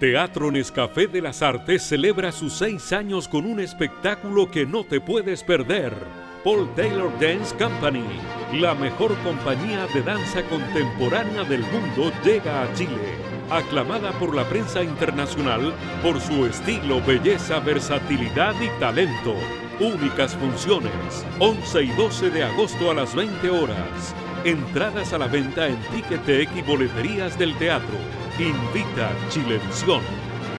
Teatro Nescafé de las Artes celebra sus 6 años con un espectáculo que no te puedes perder. Paul Taylor Dance Company, la mejor compañía de danza contemporánea del mundo, llega a Chile. Aclamada por la prensa internacional por su estilo, belleza, versatilidad y talento. Únicas funciones, 11 y 12 de agosto a las 20 horas. Entradas a la venta en Ticketek y boleterías del teatro. Invita Chilevisión.